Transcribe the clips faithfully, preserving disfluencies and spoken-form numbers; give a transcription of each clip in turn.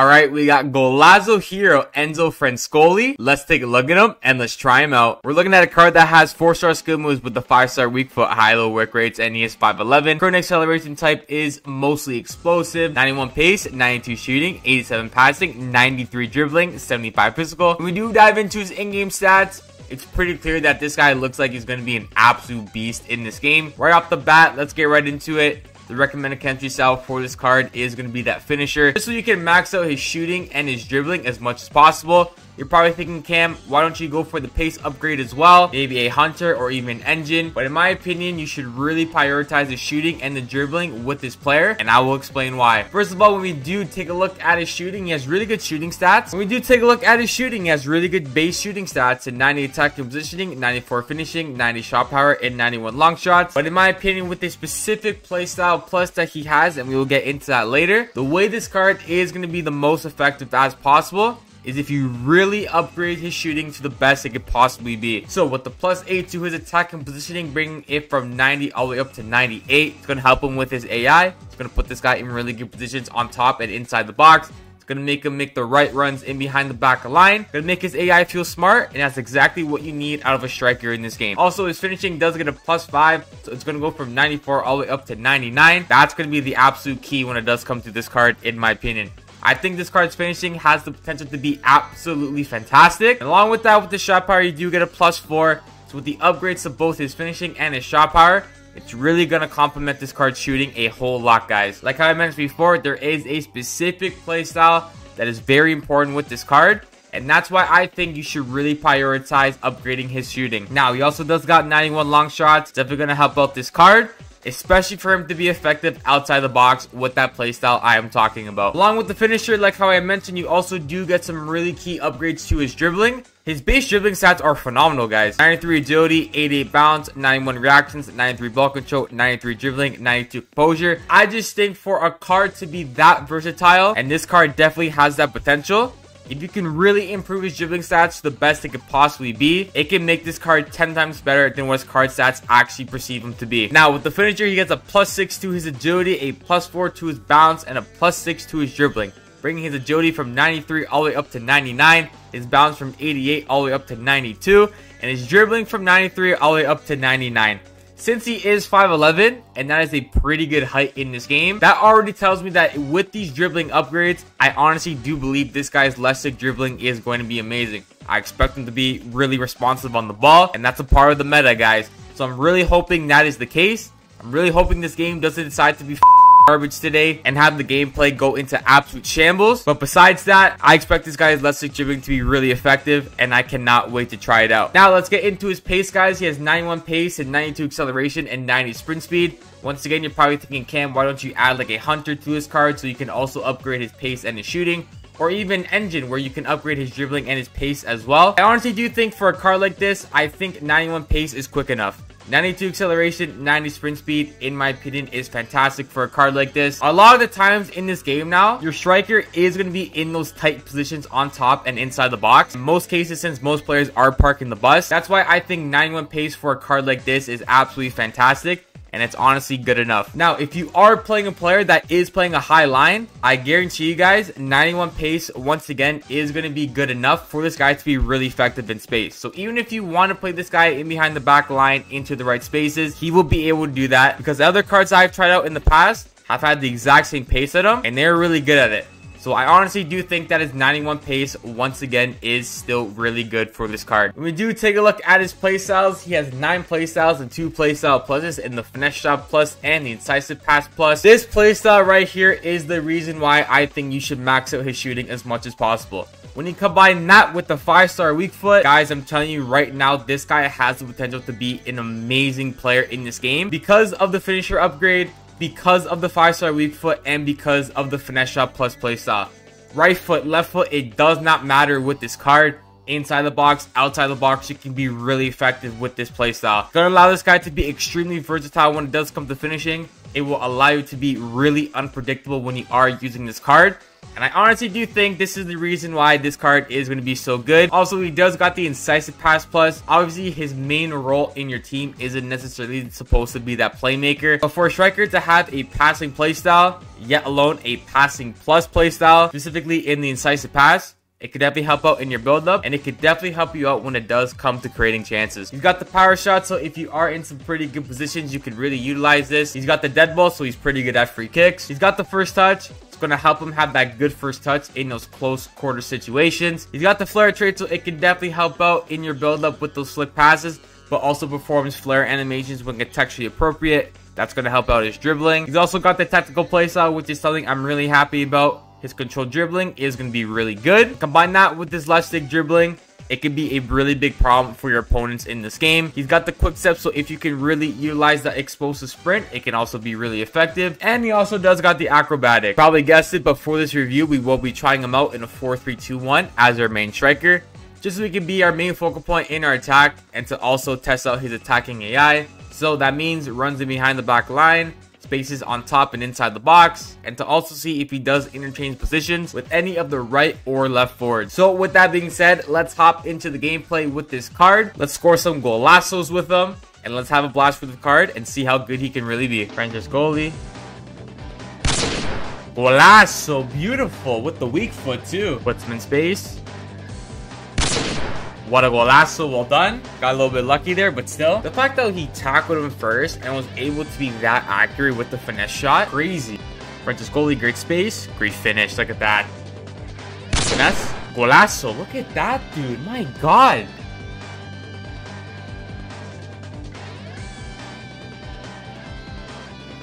All right, we got Golazo hero Enzo Francescoli. Let's take a look at him and let's try him out. We're looking at a card that has four star skill moves with the five star weak foot, high-low work rates, and he is five eleven. Current acceleration type is mostly explosive, ninety-one pace, ninety-two shooting, eighty-seven passing, ninety-three dribbling, seventy-five physical. When we do dive into his in-game stats, it's pretty clear that this guy looks like he's going to be an absolute beast in this game. Right off the bat, let's get right into it. The recommended chemistry style for this card is going to be that finisher. Just so you can max out his shooting and his dribbling as much as possible. You're probably thinking, Cam, why don't you go for the pace upgrade as well? Maybe a hunter or even an engine. But in my opinion, you should really prioritize the shooting and the dribbling with this player. And I will explain why. First of all, when we do take a look at his shooting, he has really good shooting stats. When we do take a look at his shooting, he has really good base shooting stats. And ninety attack and positioning, ninety-four finishing, ninety shot power, and ninety-one long shots. But in my opinion, with a specific playstyle plus that he has, and we will get into that later, the way this card is going to be the most effective as possible is if you really upgrade his shooting to the best it could possibly be. So with the plus eight to his attack and positioning, bringing it from ninety all the way up to ninety-eight, it's going to help him with his A I. It's going to put this guy in really good positions on top and inside the box. It's going to make him make the right runs in behind the back line. Going to make his A I feel smart, and that's exactly what you need out of a striker in this game. Also, his finishing does get a plus five, so it's going to go from ninety-four all the way up to ninety-nine. That's going to be the absolute key when it does come to this card, in my opinion. I think this card's finishing has the potential to be absolutely fantastic. And along with that, with the shot power, you do get a plus four. So with the upgrades to both his finishing and his shot power, it's really going to complement this card's shooting a whole lot, guys. Like how I mentioned before, there is a specific playstyle that is very important with this card. And that's why I think you should really prioritize upgrading his shooting. Now, he also does got ninety-one long shots. Definitely going to help out this card, especially for him to be effective outside the box with that playstyle I am talking about. Along with the finisher, like how I mentioned, you also do get some really key upgrades to his dribbling. His base dribbling stats are phenomenal, guys. ninety-three agility, eighty-eight bounce, ninety-one reactions, ninety-three ball control, ninety-three dribbling, ninety-two composure. I just think for a card to be that versatile, and this card definitely has that potential, if you can really improve his dribbling stats to the best it could possibly be, it can make this card ten times better than what his card stats actually perceive him to be. Now, with the finisher, he gets a plus six to his agility, a plus four to his bounce, and a plus six to his dribbling, bringing his agility from ninety-three all the way up to ninety-nine, his bounce from eighty-eight all the way up to ninety-two, and his dribbling from ninety-three all the way up to ninety-nine. Since he is five eleven, and that is a pretty good height in this game, that already tells me that with these dribbling upgrades, I honestly do believe this guy's left stick dribbling is going to be amazing. I expect him to be really responsive on the ball, and that's a part of the meta, guys. So I'm really hoping that is the case. I'm really hoping this game doesn't decide to be garbage today and have the gameplay go into absolute shambles. But besides that, I expect this guy's left stick dribbling to be really effective, and I cannot wait to try it out. Now let's get into his pace, guys. He has ninety-one pace and ninety-two acceleration and ninety sprint speed. Once again, you're probably thinking, Cam, why don't you add like a hunter to this card so you can also upgrade his pace and his shooting? Or even engine, where you can upgrade his dribbling and his pace as well. I honestly do think for a card like this, I think ninety-one pace is quick enough. ninety-two acceleration, ninety sprint speed, in my opinion, is fantastic for a card like this. A lot of the times in this game now, your striker is going to be in those tight positions on top and inside the box. In most cases, since most players are parking the bus, that's why I think ninety-one pace for a card like this is absolutely fantastic. And it's honestly good enough. Now, if you are playing a player that is playing a high line, I guarantee you guys, ninety-one pace, once again, is going to be good enough for this guy to be really effective in space. So even if you want to play this guy in behind the back line into the right spaces, he will be able to do that, because the other cards I've tried out in the past have had the exact same pace at them, and they're really good at it. So I honestly do think that his ninety-one pace, once again, is still really good for this card. When we do take a look at his playstyles, he has nine playstyles and two playstyle pluses, and the finesse shot plus and the incisive pass plus. This playstyle right here is the reason why I think you should max out his shooting as much as possible. When you combine that with the five star weak foot, guys, I'm telling you right now, this guy has the potential to be an amazing player in this game because of the finisher upgrade, because of the five star weak foot, and because of the finesse shot plus playstyle. Right foot, left foot, it does not matter with this card. Inside the box, outside the box, you can be really effective with this playstyle. It's going to allow this guy to be extremely versatile when it does come to finishing. It will allow you to be really unpredictable when you are using this card. And I honestly do think this is the reason why this card is going to be so good. Also, he does got the incisive pass plus. Obviously, his main role in your team isn't necessarily supposed to be that playmaker. But for a striker to have a passing playstyle, yet alone a passing plus playstyle, specifically in the incisive pass, it could definitely help out in your build-up, and it could definitely help you out when it does come to creating chances. He's got the power shot, so if you are in some pretty good positions, you could really utilize this. He's got the dead ball, so he's pretty good at free kicks. He's got the first touch. It's going to help him have that good first touch in those close quarter situations. He's got the flare trait, so it can definitely help out in your build-up with those slick passes, but also performs flare animations when contextually appropriate. That's going to help out his dribbling. He's also got the tactical playstyle, which is something I'm really happy about. His control dribbling is going to be really good. Combine that with his left stick dribbling, it could be a really big problem for your opponents in this game. He's got the quick steps, so if you can really utilize that explosive sprint, it can also be really effective. And he also does got the acrobatic. Probably guessed it, but for this review, we will be trying him out in a four three two one as our main striker, just so he can be our main focal point in our attack and to also test out his attacking A I. So that means runs in behind the back line, spaces on top and inside the box, and to also see if he does interchange positions with any of the right or left forwards. So with that being said, let's hop into the gameplay with this card. Let's score some golazos with him, and let's have a blast with the card and see how good he can really be. Francescoli. Golazo, beautiful, with the weak foot too. Puts him in space. What a golazo, well done. Got a little bit lucky there, but still. The fact that he tackled him first and was able to be that accurate with the finesse shot, crazy. Francescoli, great space, great finish, look at that. Finesse, golazo, look at that, dude, my God.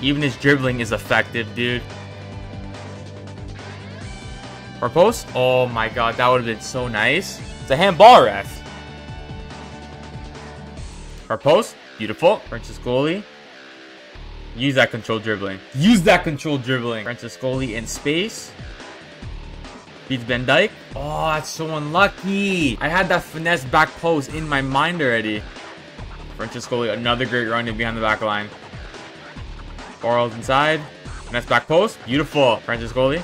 Even his dribbling is effective, dude. Or post, oh my God, that would've been so nice. It's a handball, ref. Our post, beautiful. Francescoli, use that control dribbling. Use that control dribbling. Francescoli in space. Beats Van Dijk. Oh, that's so unlucky. I had that finesse back post in my mind already. Francescoli, another great run in behind the back line. Borrows inside. Finesse back post, beautiful. Francescoli,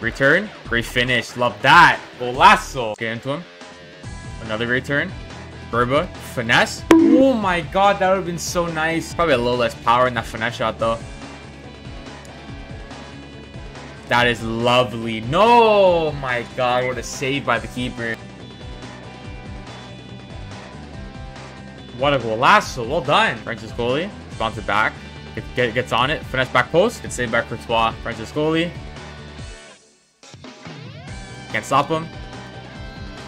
return, great finish. Love that. Golazo. Get into him. Another great turn. Berba. Finesse. Oh my God, that would have been so nice. Probably a little less power in that finesse shot though. That is lovely. No, my God, what a save by the keeper. What a golazo. Well done. Francescoli. Bounce it back. It get, gets on it. Finesse back post. It's saved by Courtois. Francescoli. Can't stop him.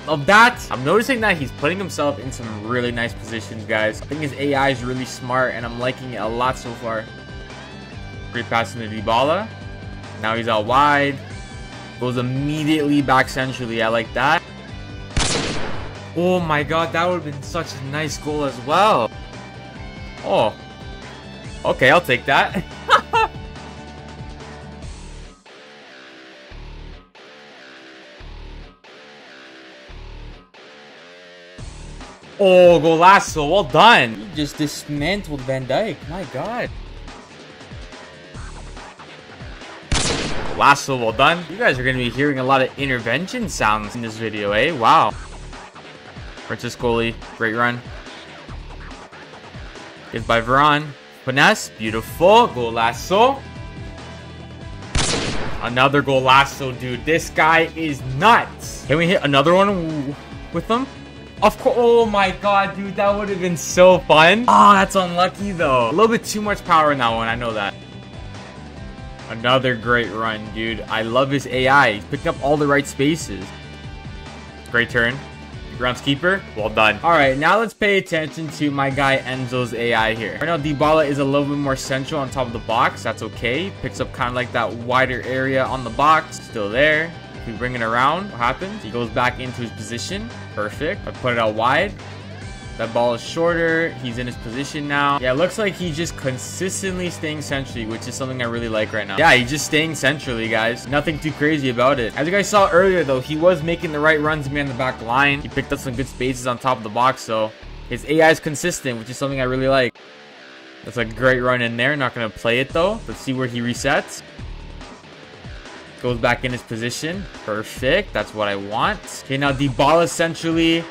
Of that, I'm noticing that he's putting himself in some really nice positions, guys. I think his A I is really smart, and I'm liking it a lot so far. Great pass into Dybala. Now he's out wide. Goes immediately back centrally. I like that. Oh my God, that would have been such a nice goal as well. Oh. Okay, I'll take that. Oh, golazo, well done. He just dismantled Van Dijk, my God. Golazo, well done. You guys are going to be hearing a lot of intervention sounds in this video, eh? Wow. Francescoli, great run. Good by Veron. Finesse, beautiful. Golazo. Another golazo, dude. This guy is nuts. Can we hit another one with him? Of course. Oh my God, dude, that would have been so fun. Oh, that's unlucky though. A little bit too much power in that one, I know that. Another great run, dude. I love his A I. He's picking up all the right spaces. Great turn. Groundskeeper, well done. All right, now let's pay attention to my guy Enzo's A I here. Right now, Dybala is a little bit more central on top of the box. That's okay. Picks up kind of like that wider area on the box. Still there. We bring it around. What happens? He goes back into his position. Perfect. I put it out wide. That ball is shorter. He's in his position now. Yeah, it looks like he's just consistently staying centrally, which is something I really like right now. Yeah, he's just staying centrally, guys. Nothing too crazy about it. As you guys saw earlier, though, he was making the right runs behind the back line. He picked up some good spaces on top of the box, so his A I is consistent, which is something I really like. That's a great run in there. Not going to play it, though. Let's see where he resets. Goes back in his position. Perfect. That's what I want. Okay, now Dybala centrally.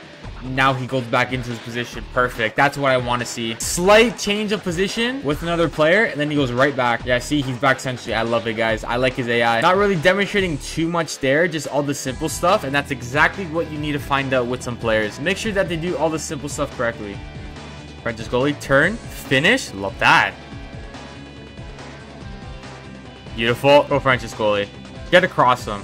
Now he goes back into his position. Perfect. That's what I want to see. Slight change of position with another player, and then he goes right back. Yeah, see, he's back centrally. I love it, guys. I like his A I. Not really demonstrating too much there, just all the simple stuff, and that's exactly what you need to find out with some players. Make sure that they do all the simple stuff correctly. Francescoli, turn, finish. Love that. Beautiful. Go Francescoli. Get across him.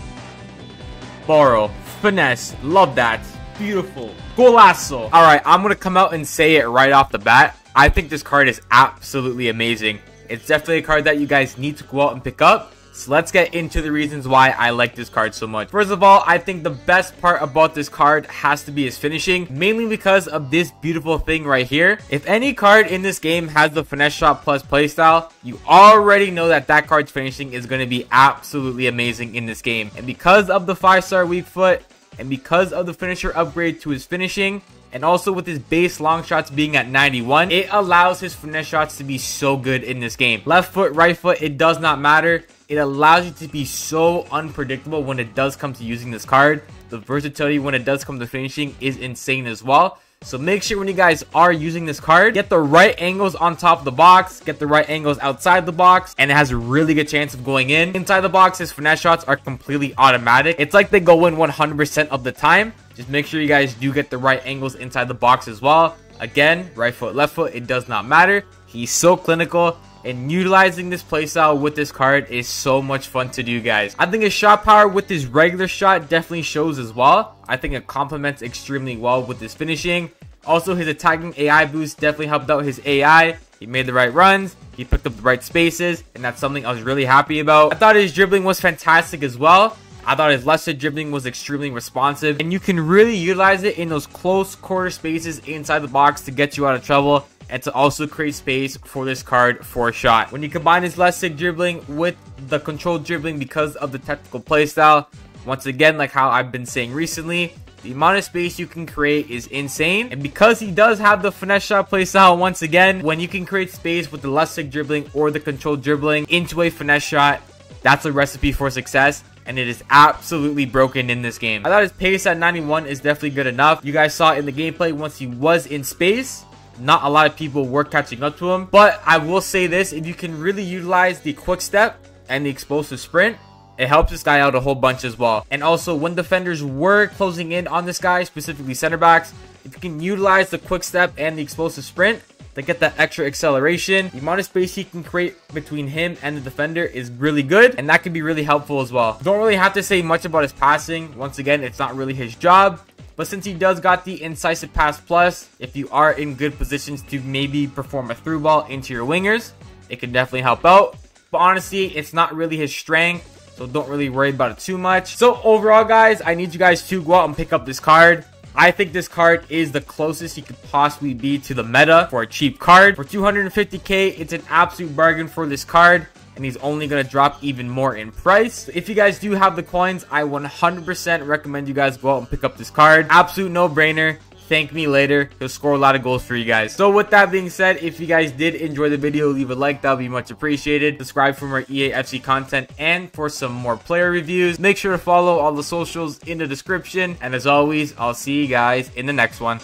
Borrow. Finesse. Love that. Beautiful. Golazo. All right, I'm going to come out and say it right off the bat. I think this card is absolutely amazing. It's definitely a card that you guys need to go out and pick up. So let's get into the reasons why I like this card so much. First of all, I think the best part about this card has to be his finishing, mainly because of this beautiful thing right here. If any card in this game has the finesse shot plus playstyle, you already know that that card's finishing is going to be absolutely amazing in this game. And because of the five star weak foot, and because of the finisher upgrade to his finishing, and also with his base long shots being at ninety-one, it allows his finesse shots to be so good in this game. Left foot, right foot, it does not matter. It allows you to be so unpredictable when it does come to using this card. The versatility when it does come to finishing is insane as well. So make sure when you guys are using this card, get the right angles on top of the box, get the right angles outside the box, and it has a really good chance of going in. Inside the box, his finesse shots are completely automatic. It's like they go in one hundred percent of the time. Just make sure you guys do get the right angles inside the box as well. Again, right foot, left foot, it does not matter. He's so clinical, and utilizing this playstyle with this card is so much fun to do, guys. I think his shot power with his regular shot definitely shows as well. I think it complements extremely well with his finishing. Also, his attacking A I boost definitely helped out his A I. He made the right runs, he picked up the right spaces, and that's something I was really happy about. I thought his dribbling was fantastic as well. I thought his left side dribbling was extremely responsive, and you can really utilize it in those close quarter spaces inside the box to get you out of trouble, and to also create space for this card for a shot. When you combine his left stick dribbling with the controlled dribbling because of the technical playstyle, once again, like how I've been saying recently, the amount of space you can create is insane. And because he does have the finesse shot playstyle, once again, when you can create space with the left stick dribbling or the controlled dribbling into a finesse shot, that's a recipe for success. And it is absolutely broken in this game. I thought his pace at ninety-one is definitely good enough. You guys saw in the gameplay, once he was in space, not a lot of people were catching up to him. But I will say this, if you can really utilize the quick step and the explosive sprint, it helps this guy out a whole bunch as well. And also, when defenders were closing in on this guy, specifically center backs, if you can utilize the quick step and the explosive sprint to get that extra acceleration, the amount of space he can create between him and the defender is really good, and that can be really helpful as well. Don't really have to say much about his passing. Once again, it's not really his job. But since he does got the incisive pass plus, if you are in good positions to maybe perform a through ball into your wingers, it can definitely help out. But honestly, it's not really his strength, so don't really worry about it too much. So overall, guys, I need you guys to go out and pick up this card. I think this card is the closest he could possibly be to the meta for a cheap card. For two hundred fifty K, it's an absolute bargain for this card, and he's only going to drop even more in price. If you guys do have the coins, I one hundred percent recommend you guys go out and pick up this card. Absolute no-brainer. Thank me later. He'll score a lot of goals for you guys. So with that being said, if you guys did enjoy the video, leave a like. That would be much appreciated. Subscribe for more E A F C content and for some more player reviews. Make sure to follow all the socials in the description. And as always, I'll see you guys in the next one.